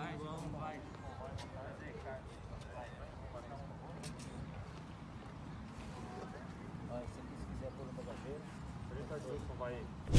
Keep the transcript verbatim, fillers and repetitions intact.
Olha, se quiser pôr no bagageiro, trinta dias não vai.